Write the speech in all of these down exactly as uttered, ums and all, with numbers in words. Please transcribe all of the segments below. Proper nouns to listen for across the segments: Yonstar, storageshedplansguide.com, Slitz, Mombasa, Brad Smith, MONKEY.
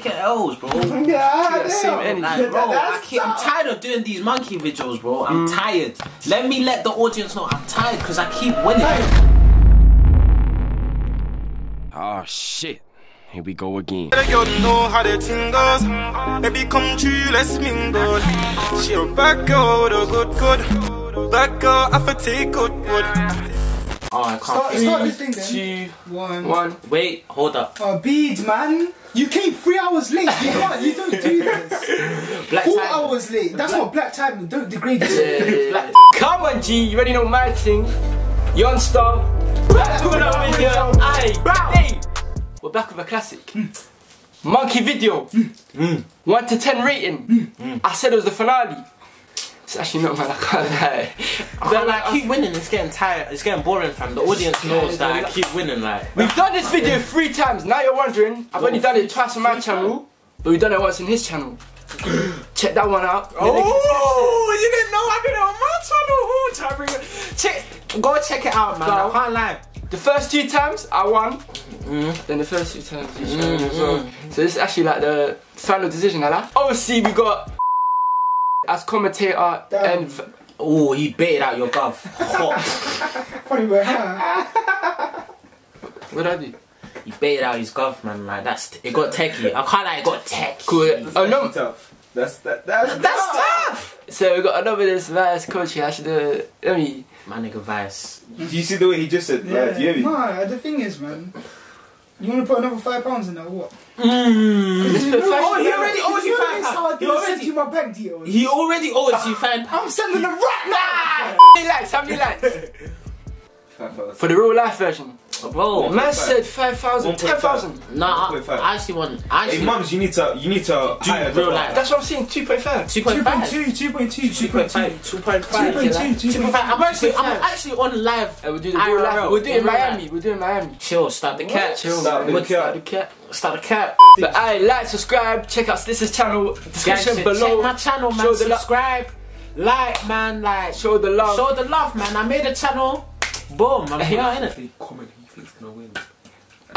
Picking L's, bro. Yeah, yeah, same energy. Like, bro, I keep, I'm tired of doing these monkey videos, bro. I'm mm. tired. Let me let the audience know I'm tired because I keep winning. Hey. Oh, shit. Here we go again. You know how the thing goes. Baby, come true, let's mingle. She a bad girl with a good good. Bad girl, I for take good good. Oh, I can't. Start, three, start this thing then. Two, one. One. Wait, hold up. Oh, beads, man. You came three hours late. You can't. You don't do this. Black Four time. hours late. That's black. Not black timing. Don't degrade it. Yeah, yeah, yeah. Come on, G. You already know my thing. Yonstar. Black with a video. Aye. Bow. We're back with a classic. Mm. Monkey video. Mm. one to ten rating. Mm. I said it was the finale. It's actually not, man. I can't lie. But like, I keep winning. It's getting tired. It's getting boring, fam. The audience knows that I keep winning. Like, we've done this video three times. Now you're wondering. I've only done it twice on my channel, but we've done it once on his channel. Check that one out. Oh, you didn't know I did it on my channel. Ooh, try to bring it. Check. Go check it out, man. I can't lie. The first two times I won, mm. then the first two times you mm, won as well. Mm. So this is actually like the final decision, like. Obviously we got as commentator. Damn. And oh, he baited out your gov. Hot. What did I do? He baited out his gov, man. Like that's it got techie. I can't lie, it got tech. Cool. Oh no. Tough. That's that. That's, that's tough. tough. So we got another this Vice coaching. I should do. Let me. My nigga Vice. Do you see the way he just said? Yeah. Like, do you hear me? Nah, the thing is, man. You want to put another five pounds in that or what? Mm. This no, oh, he already owes you five pounds. He already you my bank deal. He already owes you five pounds. I'm sending a rat now. Relax, how many likes? For the real life version. Oh, bro, man said five thousand, ten thousand. Nah, I, I actually want. I actually hey, mums, you need to, you need to do higher real life. That's what I'm saying. two point five, two point five, two point two, two point two, two point five, two point five, two point two. I'm actually, I'm actually on live. We're doing real life. We're doing Miami. We're doing Miami. Chill, start the cat. Chill, start the cat. Start the cat. But I like, subscribe, check out Slitz's channel. Description below. Check my channel, man. Subscribe, like, man, like. Show the love. Show the love, man. I made a channel. Boom, I'm here, innit? Comment who you think's gonna win.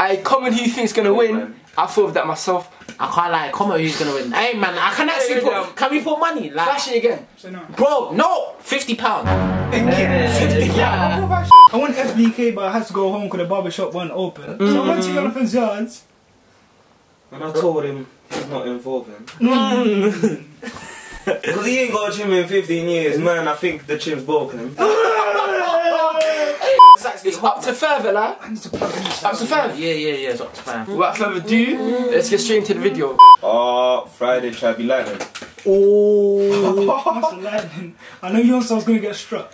I comment who you think's gonna win. I thought of that myself. I can't lie, comment who's gonna win. Hey man, I can actually put, can we put money? Like, flash it again. So no. Bro, no! fifty pounds. fifty pounds. I want F B K, but I had to go home because the barbershop wasn't open. Mm. So I went to Jonathan's yards. And I told him he's not involving. Mm. Because he ain't got a gym in fifteen years, man. I think the gym's broken. It's up to further, lad. Up to further? Yeah, yeah, yeah, it's up to further. Without further ado, let's get straight into the video. Oh, Friday, shall I be lightning? Oh, lightning. I know Yonstar's gonna get struck.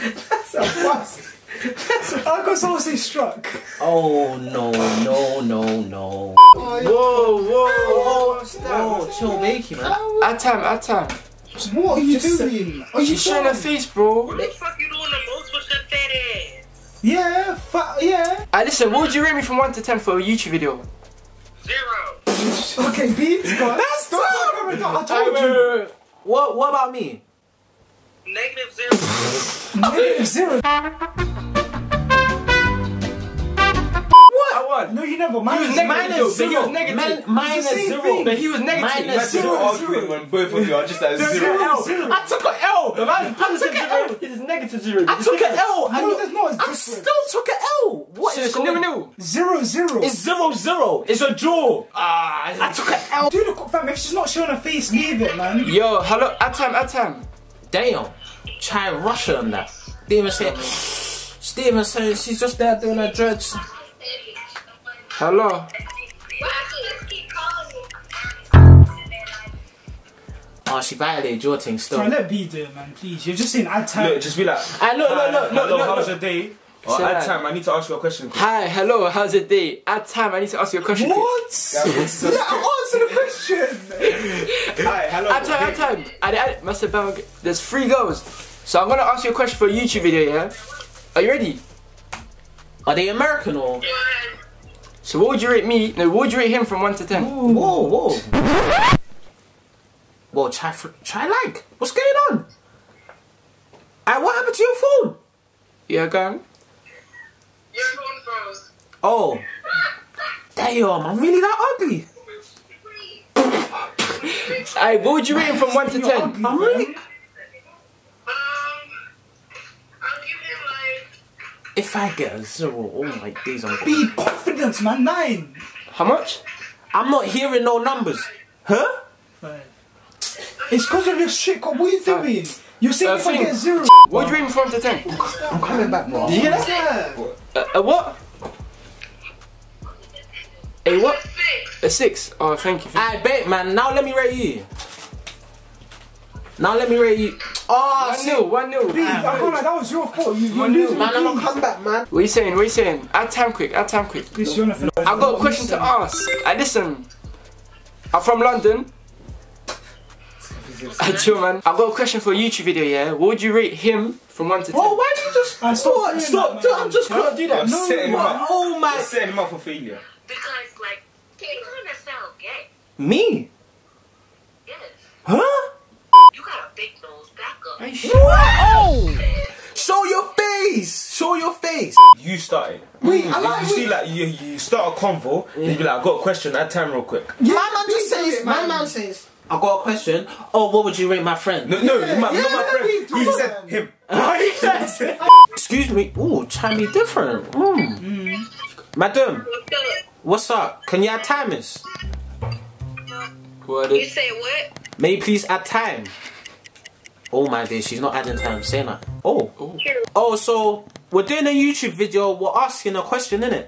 That's a bust. I got someone say struck. Oh, no, no, no, no. Whoa, whoa, whoa. Whoa, chill, bakey, man. At time, at time. What are you just doing? Are you showing her face, bro? What the fuck you doing? Yeah, fuck yeah. Alright, listen, what would you rate me from one to ten for a YouTube video? Zero. Okay, beats. That's not I told I, wait, you. Wait, wait. What? What about me? Negative zero. Negative zero. No, you never. Mine was negative. Zero. Was negative. Man, minus was zero. Thing. But he was negative. Minus zero. Arguing when both of you are just at zero. Zero. Zero. I took an L. The man I took an L. It is negative zero. I took an L. No, there's not. I still took an L. What? So it's nil nil. Zero zero. It's zero zero. It's a draw. Ah, I took an L. Dude, look, fam. If she's not showing her face, leave it, man. Yo, hello. At time, at time. Damn. Try Russia on that. Steven said. Steven said she's just there doing her dreads. Hello. Oh, she violated your thing still. Try let B do it, man, please. You're just saying add time. Look, just be like, I look, look, look, look, look, how's your day? Or add time, I need to ask you a question. Hi, hello, how's your day? Add time, I need to ask you a question. What? Yeah, answer the question. Hi, hello. Add time, add time. I add Master Bang. There's three girls. So I'm gonna ask you a question for a YouTube video, yeah? Are you ready? Are they American or? So what would you rate me? No, what would you rate him from one to ten? Ooh. Whoa, whoa. Whoa, try, try like. What's going on? And what happened to your phone? Yeah, gang. Your phone froze. Oh. Damn, I'm really that ugly. Alright, what would you rate him from one to ten? Ugly, I'm really... If I get a zero, all my days I'm going. Be confident, man. Nine. How much? I'm not hearing no numbers. Huh? Five. It's because of your shit. What are you doing? Five. You said uh, if I get a zero. What do you rate from to ten? I'm coming back, man. Did you hear that? Yeah. A, a what? A what? A six. Oh, thank you. I bet, man. Now let me rate you. Now let me rate you. Oh, one nil, one nil. Please, I can't lie, that was your fault. You, you lose, man. I'm gonna come back, man. What are you saying? What are you saying? Add time quick, add time quick. Please, no. I've got a question to ask. I listen. I'm from London. I chill, man. I've got a question for a YouTube video, yeah? What would you rate him from one to ten? Oh, why do you just... I stop, what? Stop. That, I'm just gonna do that. No, setting him up. Oh, my. You're setting him up for failure. Because, like, you kind of sound gay. Me? Yes. Huh? You got a big nose, back up. What? Oh! Show your face! Show your face! You started. Wait, mm. I like you. Wait. See, like, you, you start a convo, yeah. Then you be like, I got a question, add time real quick. Yeah, my man just says, my man says, I got a question, oh, what would you rate my friend? No, no, yeah. my, yeah, not my friend. You said him. Right? Excuse me. Ooh, chime me different. Mm. Mm. Madam, what's up? Can you add time is? What? You say what? May you please add time? Oh my dear, she's not adding time, saying that. Oh. Oh. Oh, so we're doing a YouTube video, we're asking a question, innit?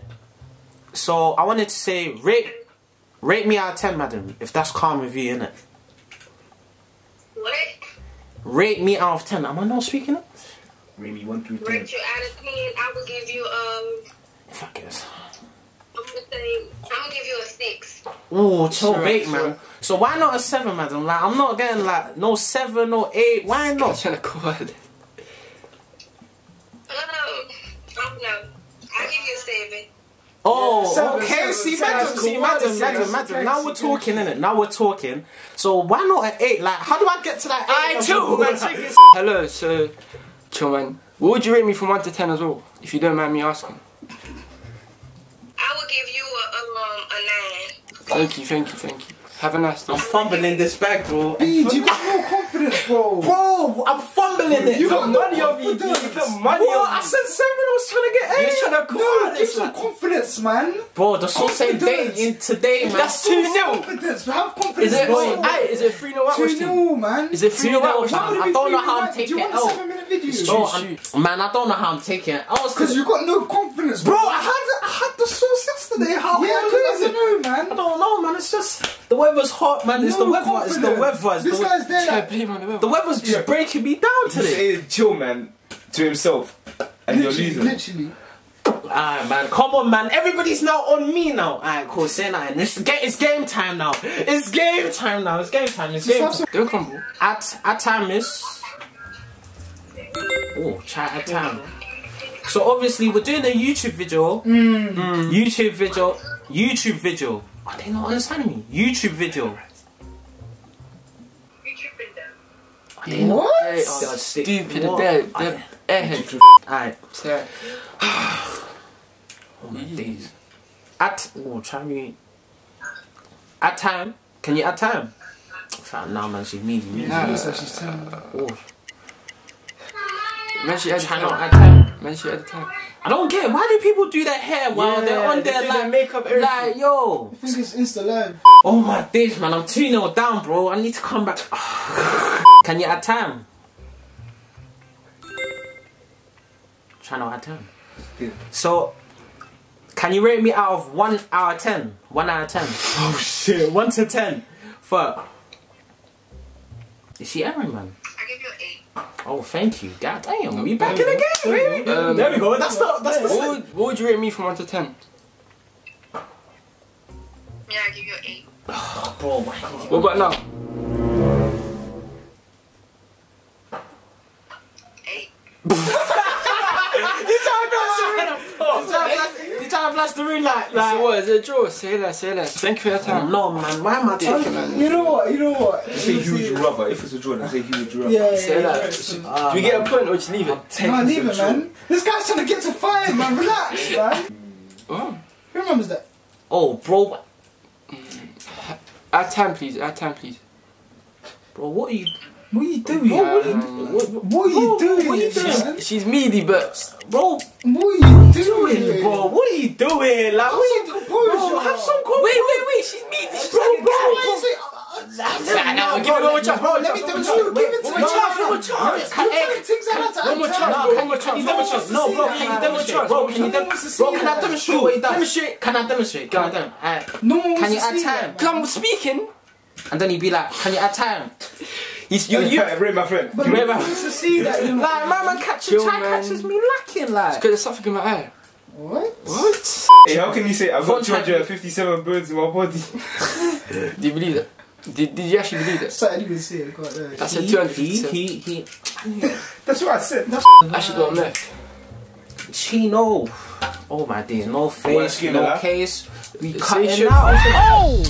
So I wanted to say, rate rate me out of ten, madam, if that's calm with you, innit? What? Rate me out of ten. Am I not speaking it? Rate me one through ten. Rate you out of ten, I will give you, um... Fuck it. I'm gonna say, I'm gonna give you a six. Oh, chill, bait, man. So why not a seven, madam? Like, I'm not getting like no seven or eight. Why not? I'm trying to call it. Oh, I don't know. I'll give you a seven. Oh, seven, okay. Seven, see, seven, madam, seven, see, cool. madam, see, madam, madam. Now we're talking, innit? Now we're talking. So why not an eight? Like, how do I get to that eight? I too, man. Hello, so, chill, man. What would you rate me from one to ten as well, if you don't mind me asking? I will give you a, um, a nine. Thank you, thank you, thank you. Have a nice day. I'm fumbling this bag, bro. Beej, you got no confidence, bro. Bro, I'm fumbling it. You got money on me, dude. Bro, I said seven, I was trying to get eight. You're trying to go. No, give some confidence, man. Bro, the soul said day in today, man. That's two nil. Confidence, have confidence, is it, bro. Aye, is it three nil out? two nil, man. Is it three nil out, man? I don't know how I'm taking it out. Man, I don't know how I'm taking it out. Because you got no confidence, bro. I had I had the sauce yesterday. How? Yeah, I don't know, man. I don't know, man. It's just the weather's hot, man. It's the weather. It's the weather. This guy's there. The weather's just breaking me down today. He's chill, man, to himself, and you're losing. Literally. Alright, man. Come on, man. Everybody's now on me now. Alright, cool. Say nothing. It's it's game time now. It's game time now. It's game time. It's game time. Don't come. At at time is. Oh, chat at time. So obviously we're doing a YouTube video. Mm. Mm. YouTube video. YouTube video. Are they not understanding me? YouTube video. YouTube video. What? They are stupid. What? They're, they're airheads. Alright. Oh my days. At oh, try me. At time. Can you add time? Now, man, she's mean. Yeah, she's telling me. Oh. Man, she had time. Man, she had time. I don't get it. Why do people do their hair while yeah, they're on they their like makeup? Everything. Like, yo, I think it's Insta Live. Oh my days, man! I'm two nil down, bro. I need to come back. Can you add time? Try not add time. Yeah. So, can you rate me out of one out of ten? One out of ten. Oh shit! One to ten. Fuck. Is she airing, man? I give you an eight. Oh, thank you. God damn, no, we back in the game, really? Um, there we go. That's the. That's the. What would, what would you rate me from one to ten? Yeah, I give you an eight. Oh, bro, my God. What about now? Eight. You trying to blast the room like like what? Is it a draw? Say that, say that. Thank you for your time. No, man. Why am I taking that? You know what? You know what? It's a huge rubber. If it's a draw, it's a huge rubber. Yeah, yeah, say yeah, that. Yeah, yeah. Uh, Do we get a point or just leave it? No, leave it, man. This guy's trying to get to five, man. Relax, man. Oh. Who remembers that? Oh, bro. Add time, please. Add time, please. Bro, what are you? What are you doing? Bro, bro, what, what, what are you bro, doing? What are you doing? She's, she's meaty, but bro, what are you doing, doing, bro? What are you doing? Like, what are you doing? Have some composure. Wait, wait, wait. She's meaty, bro. Like bro, bro. That's right now. Give it one chance, bro. Let me give it to you. Give it to me. One more chance. One more chance. One more chance. One more chance. No, bro. Can you demonstrate? Bro, can you demonstrate? Bro, can I demonstrate? Demonstrate. Can I demonstrate? Can I demonstrate? No. Can you add time? Because I'm speaking. And then he'd be like, can you add time? He's you. You read my friend. You read my friend. To see that, like, my man catches, try catches me lacking, like. It's because there's something in my eye. What? What? Hey, how can you say I've got two hundred fifty-seven birds in my body? Do you believe that? Did, did you actually believe that? So I didn't even see it. I said two hundred fifty-seven. That's what I said. That's actually got left. Chino. Oh my days. No face, no that? Case. We cut it out. Oh!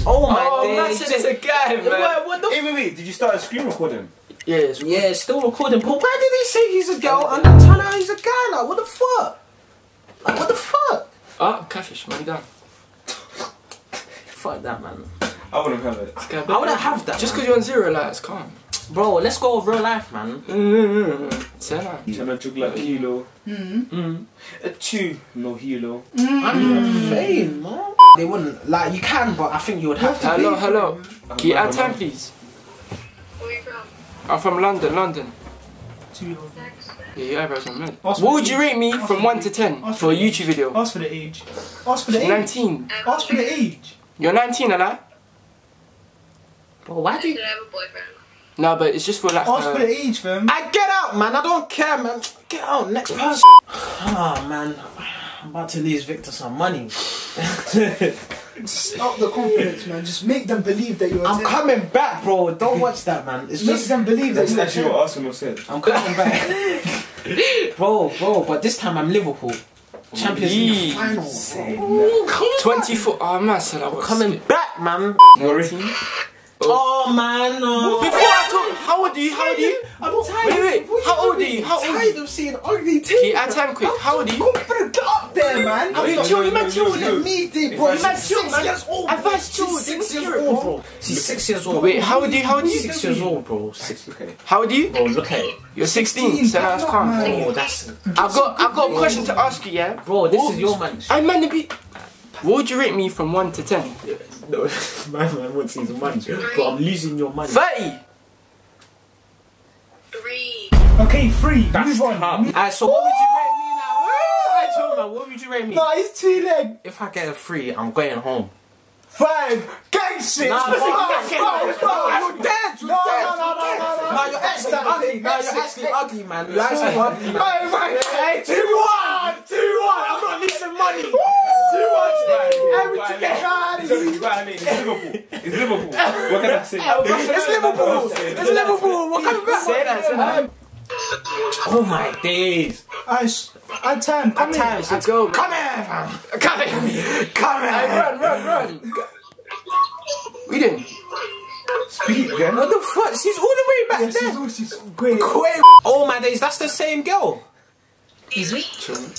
Oh my oh, days. Imagine it's a guy, man. What, what the hey, wait, wait. Did you start a screen recording? Yeah, it's yeah, it's still recording. But why did he say he's a girl and then turn out he's a guy? Like, what the fuck? Like, what the fuck? Ah, oh, catfish, man. Down. Fuck that, man. I wouldn't have it. Okay, I wouldn't have that. Just because you're on zero, like, it's calm. Bro, let's go with real life, man. Chana chugla kilo. A two no hilo. I'm fame, man. They wouldn't like you can, but I think you would have to. Hello, hello. Can you add time, please? Where you from? I'm from London, London. Two. Yeah, your eyebrows are mad. What would you rate me from one to ten for a YouTube video? Ask for the age. Ask for the age. Nineteen. Ask for the age. You're nineteen, alright? Bro, why do you have a boyfriend? No, but it's just for like. Ask for the age, fam. I get out, man. I don't care, man. Get out, next person. Ah, oh, man, I'm about to lose Victor some money. Stop the confidence, man. Just make them believe that you're. I'm coming back, bro. Don't watch that, man. It's make just them believe that you're. Actually, what Arsenal said. I'm coming back, bro, bro. But this time I'm Liverpool. Champions League final. Twenty-four. Oh man, so I'm coming skip. back, man. nineteen. Oh, oh man, no. Before I talk, how old are you? How old are you? I'm tired. Wait, wait, wait. How old are you? How old are you? I'm tired of seeing ugly teeth. Can you add time quick? How old are you? Confident, get up there, man. I'm mean, chill, you man chill with me, dude, bro. You man chill, man. I've had chill. Six years old, bro. She's six years old. Wait, how old are you? How old are you? Six years old, bro. Six. Okay. How old are you? Bro, look at it. You're sixteen, so that's calm. Oh, that's. I've got, I've got a question to ask you, yeah. Bro, this is your man. I'm man to be. What would you rate me from one to ten? No, my man wants his money, but I'm losing your money. Thirty. Three. Okay, three. That's move on. Alright, so what would you rate me now? I told him, what would you rate me? No, it's two leg. If I get a three, I'm going home. Five. Gang shit. Nah, bro, you're dead. You're no, dead. No, no, no, no, no. Nah, you're actually ugly. Nah, you're actually ugly, man. You're actually ugly. Oh my God. Two one. Two one. I'm not losing money. Too much, man. Everything is hard. It's Liverpool. It's Liverpool. What can I say? It's Liverpool. It's Liverpool. What can I say? That, say that. Oh my days. I I time. Come here. Let's go. Come here, man. Come here. Come here. Run, run, run. We didn't. Speak again. What the fuck? She's all the way back yeah, there. She's, all, she's great. Great. Oh my days. That's the same girl. Easy.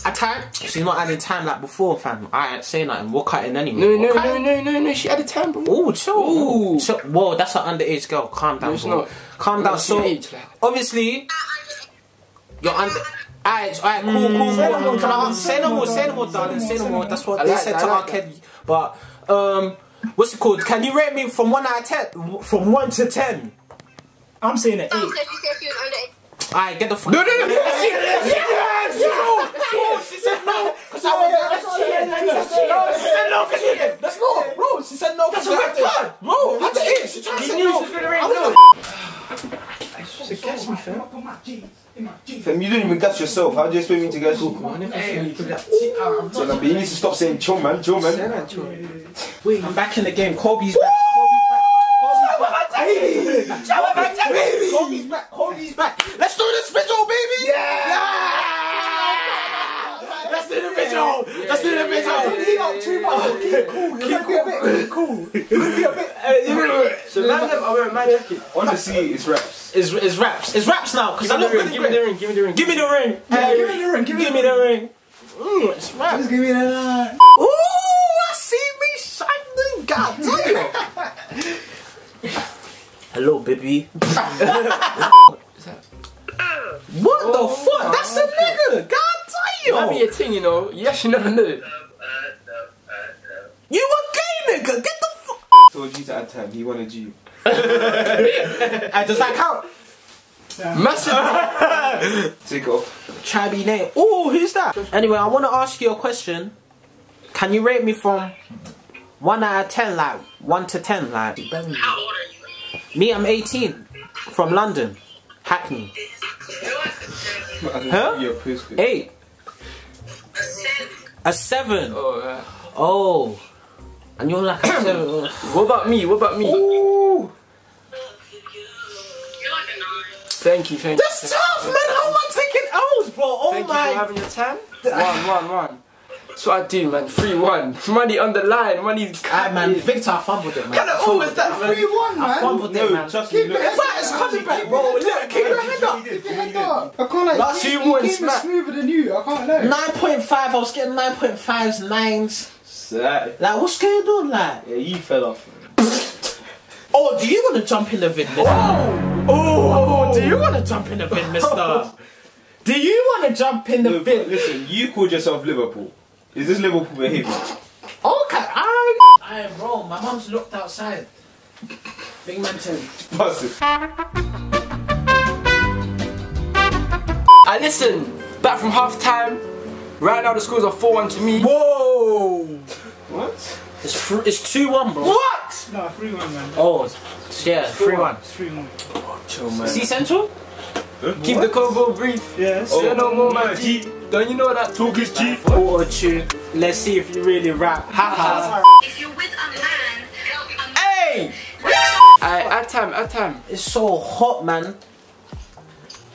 At time, she's not adding time like before, fam. I ain't saying nothing. We're cutting anyway. No, no, no, no, no, no. She added time, bro. Oh, chill. So, whoa, that's an underage girl. Calm down, no, it's bro. Not. Calm down. So, age, like. Obviously, you're under. Alright, alright, cool, cool, cool. Say no more, darling. Say no more, say no more, darling. Say no more. That's what they said to our kid. But um, what's it called? Can you rate me from one out of ten? From one to ten? I'm saying it. Alright, get the fuck. No, no, no, no, no, she said no, because I was cheating. No, she said no, because cheating. That's no, bro. She said no, that's a red card, bro. That's it. She tried to say no. I should have guessed, my fam. You didn't even guess yourself. How do you expect me to guess you? So, but you need to stop saying chill, man, chill, man. Wait, I'm back in the game. Kobe's back. Baby. Baby. Kobe's back, Kobe's back. Let's do this visual, baby! Yeah! yeah. Let's do the visual! Yeah. Let's do the visual! Yeah. Don't heat up too much, keep cool, keep cool. Be a bit cool. Be a bit, uh, so none of them are wearing my jacket. Honestly, it's raps. It's, it's raps. It's raps now, because I look really give me the ring, give me the ring. Give me the ring! Yeah, give me the ring, give me the ring. Give me the ring. Mmm, it's raps. Just give me the ring. Ooh, I see me shit! God damn! Hello, baby. What oh, the fuck? Oh, That's oh, a nigga! God damn! Might be a thing, you know. Yes, you never knew. You a gay nigga! Get the fuck! So G's out of ten. He wanted you. I just like how. Massive. Take off. Chubby name. Oh, who's that? Anyway, I want to ask you a question. Can you rate me from one out of ten, like one to ten, like? How old are you? Me, I'm eighteen, from London, Hackney. Huh? Eight. A seven. Oh. Yeah. Oh. And you're like a seven. What about me? What about me? Ooh. Thank you, thank you. That's tough, man. How am I taking L's, bro? Oh thank my. You for having your time. One, one, one. That's what I do, man. three one. Money on the line. Money. Ah, man. Victor, I fumbled it, man. Kind of always that three one, man. I fumbled no, it, man. Just keep it. It's like it's coming back, bro. Look, keep your head up. Keep your head up. I can't, like, last few more is smoother than you. I can't know. nine point five. I was getting nine point fives, nines. Sad. Like, what's going on, like? Yeah, you fell off. Oh, do you want to jump in the vid, mister? Oh. Oh. Oh, do you want to jump in the vid, mister? Do you want to jump in the vid? Listen, you called yourself Liverpool. Is this Liverpool behaviour? Okay, I I am wrong. My mum's locked outside. Big man too. Pass it. I listen. Back from half time. Right now the scores are four one to me. Whoa. What? It's it's two one, bro. What? No, three one, man. Oh, it's, yeah, it's three one. one. It's three one. Oh, chill, man. See Central. What? Keep the Congo brief. Yes. Oh, no more, my G. Don't you know that talk is cheap? Or two. Let's see if you really rap. Haha. If you with a man, help. Hey! Alright, at time, at time. It's so hot, man.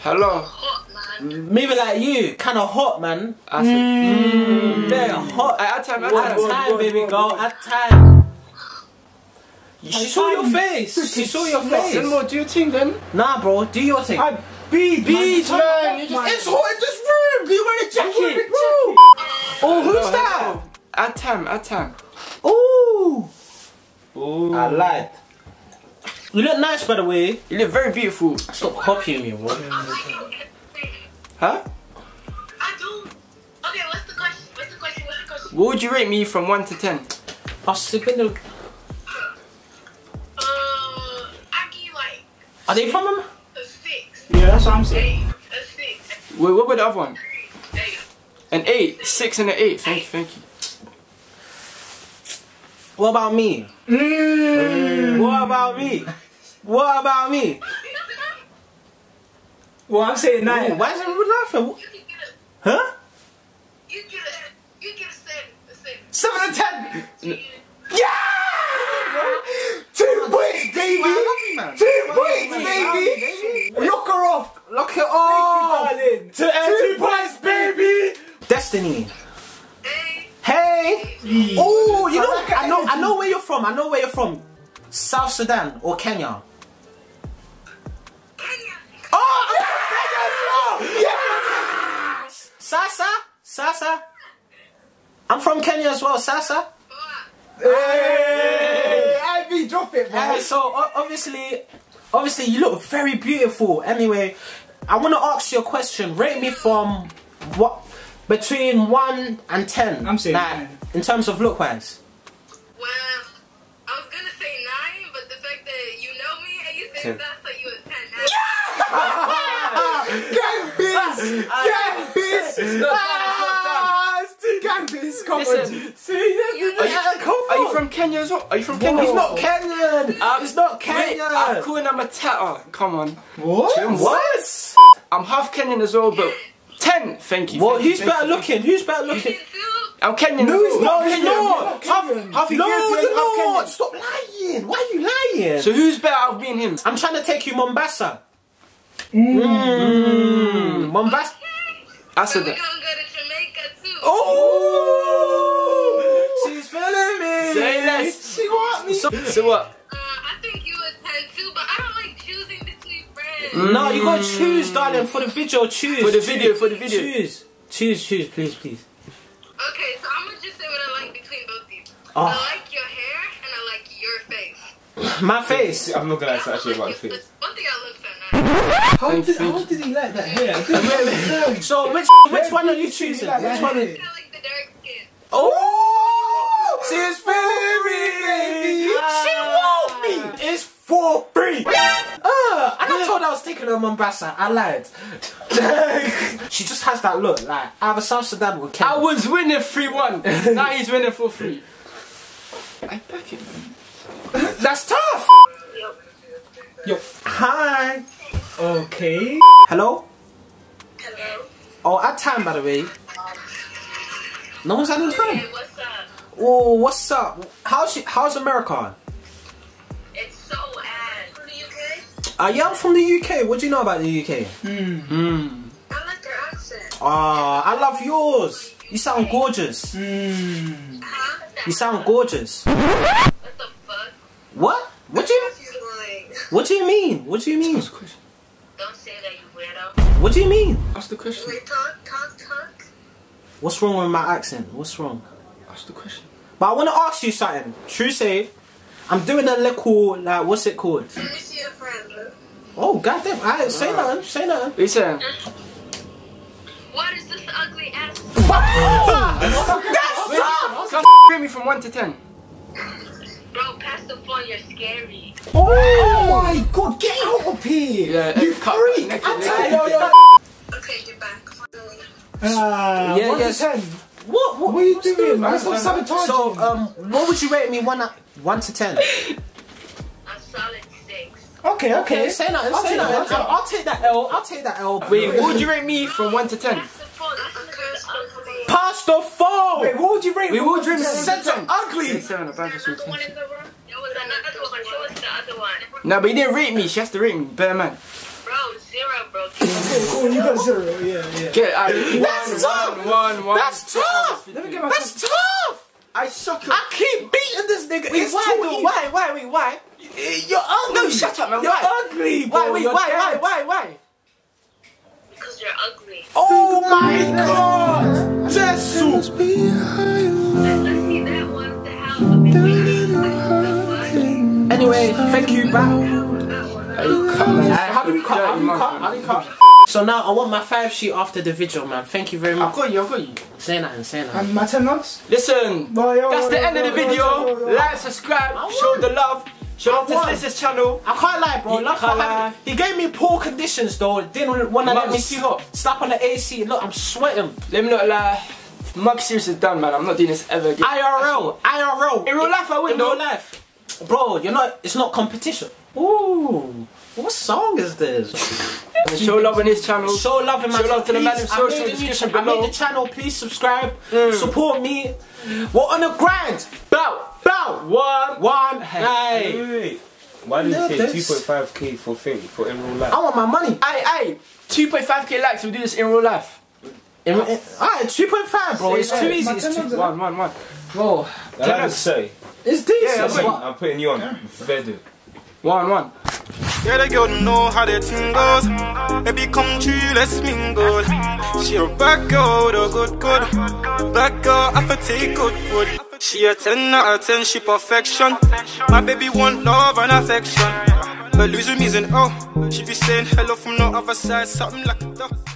Hello. Hot, man. Maybe like you, kind of hot, man. I said, mm. Yeah, hot. At time, at time. At time, baby girl. At time. She saw your face. She saw your face. Then what do you think then? Nah, bro. Do your thing. I beat, beat, man. It's hot in this room. Do you wear a jacket? Oh, who's that? Atam, Atam. Ooh. Ooh. I lied. You look nice, by the way. You look very beautiful. Stop copying me, bro. Huh? I do. Okay, what's the question? What's the question? What's the question? What would you rate me from one to ten? I'll sleep in the. Are they from him? A six. Yeah, that's what I'm saying. Eight. A six. Wait, what about the other one? Eight. An eight. Six and an eight. Thank you, thank you. What about me? Mm. What about me? What about me? Well, I'm saying nine. Ooh, why is everyone laughing? You can get a, huh? You get a, you get a seven. A seven. Seven and ten. N yeah! Two points, baby! Two points, baby! Lock her off! Lock her off! Two, two points, baby! Destiny! Hey! Hey! Hey. Oh, you know, I know, I know where you're from, I know where you're from. South Sudan or Kenya? Kenya! Oh, I'm from Kenya as well! Yeah! Sasa? Sasa? I'm from Kenya as well, Sasa? Hey, Ivy, drop it, bro. Hey, so obviously, obviously you look very beautiful. Anyway, I want to ask you a question. Rate me from what between one and ten. I'm saying like, nine. In terms of look wise. Well, I was gonna say nine, but the fact that you know me and you said that, so you a ten. Nine. Yeah! Gambis, Gambis. Gambis, come listen, on. See, yeah, you, are, yeah, you, come are on. you from Kenya as well? Are you from Kenya? He's not Kenyan! Um, it's not Kenya! I'm cool and I'm a tatter. Come on. What? Jim, what? I'm half Kenyan as well, but ten, thank you. Well, who's better looking? Who's better looking? I'm Kenyan. No, he's not. He's not. Kenyan. Half, half no, you're not. Kenyan. Stop lying. Why are you lying? So who's better out of me and him? I'm trying to take you Mombasa. Mmm. Mm. Mombasa. I said that. Oh, she's feeling me. Say less. She want me. So, so what? Uh, I think you attend too, but I don't like choosing between friends. Mm. No, you gotta choose, darling. For the video, choose. For the video, for the video. Choose, choose, choose, please, please. Okay, so I'm gonna just say what I like between both of you. Oh. I like your hair and I like. My face. I'm not gonna say actually about the face. One thing I looked at. How did how did he like that hair? So which which one are you choosing? Which one? Is... Oh, she's feeling me, baby. She won't me. It's for free. Uh, and I told her I was taking her to Mombasa. I lied. She just has that look. Like I have a South Sudan with Ken. I was winning three one. Now he's winning for free. I back it. That's tough! Yo. Hi! Okay. Hello? Hello. Oh, at time by the way. No one's at the time. Hey, what's up? Oh, what's up? How's she, how's America? It's so bad. From the U K? Uh, yeah, I'm from the U K. What do you know about the U K? Hmm. Mm. I like your accent. Ah, uh, I love yours. You sound gorgeous. Mm. Huh? You sound gorgeous. What the fuck? What? What do you? What do you mean? What do you mean? Don't say that, you weirdo. What do you mean? Ask the question. Wait, talk, talk, talk. What's wrong with my accent? What's wrong? Ask the question. But I want to ask you something. True say, I'm doing a little like what's it called? Let me see your friend. Bro. Oh goddamn! I right, say nothing. Say nothing. You saying? What is this ugly ass? That's tough! Come rate me from one to ten. Bro, pass the phone, you're scary. Oh, oh my god, get out of here! Yeah, you freak! Next, I tell you, yo, yo. Okay, get back. Uh, yeah, one yes. to ten. What? What, what are you doing, doing man? Stop sabotaging. So, um, what would you rate me one, one to ten? A solid six. Okay, okay. okay say nothing, I'll say nothing. I'll, I'll take that L, I'll take that L. Wait, what would you rate me from one to ten? Pass the phone! Wait, what would you rate? We would dream such an ugly! There was another one in the room. There was another one. She was the other one. No, but you didn't rate me. She has to rate me. Better man. Bro, zero, bro. Okay, you got zero. Yeah, yeah. Get out of here. That's tough! One, one, one. That's tough! Let me get my That's tough! tough. I suck you. I keep beating this nigga. Wait, it's why, too easy. Why, why, wait, why? You're ugly. No, shut up, man. You're why? ugly, bro. Why, wait, why, why, why, why? Because you're ugly. Oh my god! Jesus! Let's see that one, the house of the Anyway, thank you, bye. How do we cut? How do we cut? How do we cut? So now I want my five sheet after the video, man. Thank you very much. I've got you, I've got you. Say nothing, say nothing. And my ten knots? Listen, no, yo, that's the yo, end yo, of the video. Yo, yo, yo. Like, subscribe, show the love. Shout out to Slitz's channel. I can't lie, bro. He, can't lie. He gave me poor conditions, though. Didn't want to let me slap on the A C. Look, I'm sweating. Let me not lie. Mug series is done, man. I'm not doing this ever again. I R L, I R L. In real life, I win. In real life, bro. You're not. It's not competition. Ooh, what song is this? Show love on his channel. Show love in my channel. Show love to the man in social description below. I made the channel. Please subscribe. Mm. Support me. We're on the grind. Bow. Bow! One, one, hey! Wait, wait, wait. Why did no, you take two point five K for thing, for in real life? I want my money! Aye, aye! two point five K likes, we do this in real life. In, in, Alright, two point five bro, it's, it's too easy. It's two, one, one, one. Bro, I like to say. It's decent. Yeah, I'm, putting, I'm putting you on. Vedu. One, one. Yeah, the girl know how the thing goes. Baby, come true, let's mingle. She a bad girl, the good, good. Black girl, I for take good, good. She a ten out of ten, she perfection. My baby want love and affection, but losing me's an oh. She be saying hello from the other side, something like a dog.